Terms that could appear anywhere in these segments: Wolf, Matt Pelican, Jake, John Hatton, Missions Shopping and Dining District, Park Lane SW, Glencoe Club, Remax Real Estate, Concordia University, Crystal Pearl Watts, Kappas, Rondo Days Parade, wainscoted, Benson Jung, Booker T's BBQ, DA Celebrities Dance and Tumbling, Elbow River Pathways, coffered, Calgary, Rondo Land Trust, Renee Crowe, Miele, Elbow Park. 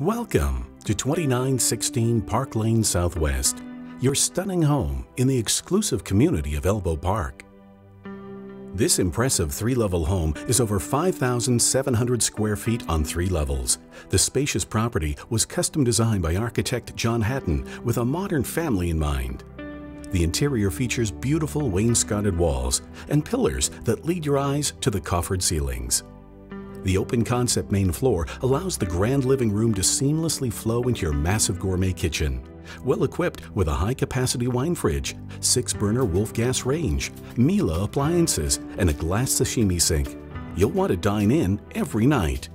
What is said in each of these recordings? Welcome to 2916 Park Lane Southwest, your stunning home in the exclusive community of Elbow Park. This impressive three-level home is over 5,700 square feet on 3 levels. The spacious property was custom designed by architect John Hatton with a modern family in mind. The interior features beautiful wainscoted walls and pillars that lead your eyes to the coffered ceilings. The open concept main floor allows the grand living room to seamlessly flow into your massive gourmet kitchen. Well equipped with a high-capacity wine fridge, 6-burner Wolf gas range, Miele appliances, and a glass sashimi sink, you'll want to dine in every night.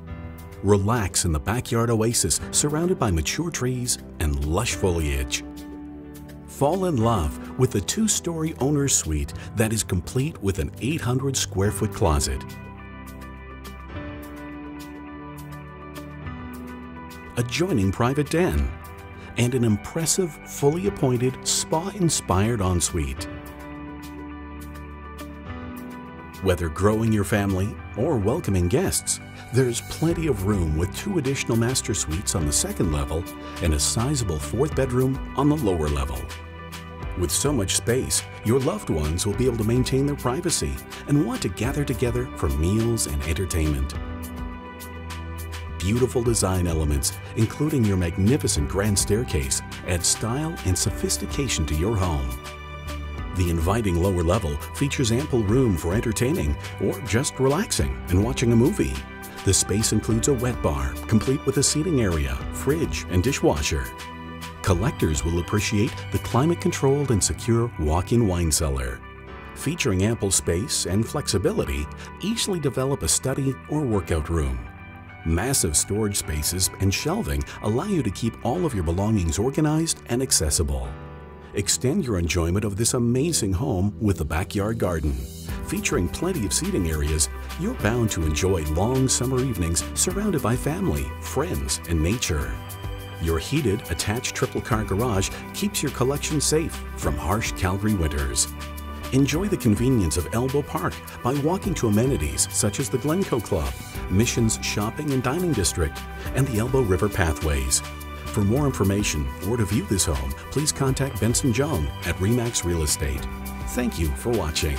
Relax in the backyard oasis surrounded by mature trees and lush foliage. Fall in love with the 2-story owner's suite that is complete with an 800-square-foot closet. Adjoining private den, and an impressive, fully appointed, spa-inspired ensuite. Whether growing your family or welcoming guests, there's plenty of room with 2 additional master suites on the 2nd level and a sizable 4th bedroom on the lower level. With so much space, your loved ones will be able to maintain their privacy and want to gather together for meals and entertainment. Beautiful design elements, including your magnificent grand staircase, add style and sophistication to your home. The inviting lower level features ample room for entertaining or just relaxing and watching a movie. The space includes a wet bar, complete with a seating area, fridge, and dishwasher. Collectors will appreciate the climate-controlled and secure walk-in wine cellar. Featuring ample space and flexibility, easily develop a study or workout room. Massive storage spaces and shelving allow you to keep all of your belongings organized and accessible. Extend your enjoyment of this amazing home with a backyard garden. Featuring plenty of seating areas, you're bound to enjoy long summer evenings surrounded by family, friends, and nature. Your heated, attached triple-car garage keeps your collection safe from harsh Calgary winters. Enjoy the convenience of Elbow Park by walking to amenities such as the Glencoe Club, Missions Shopping and Dining District, and the Elbow River Pathways. For more information or to view this home, please contact Benson Jung at Remax Real Estate. Thank you for watching.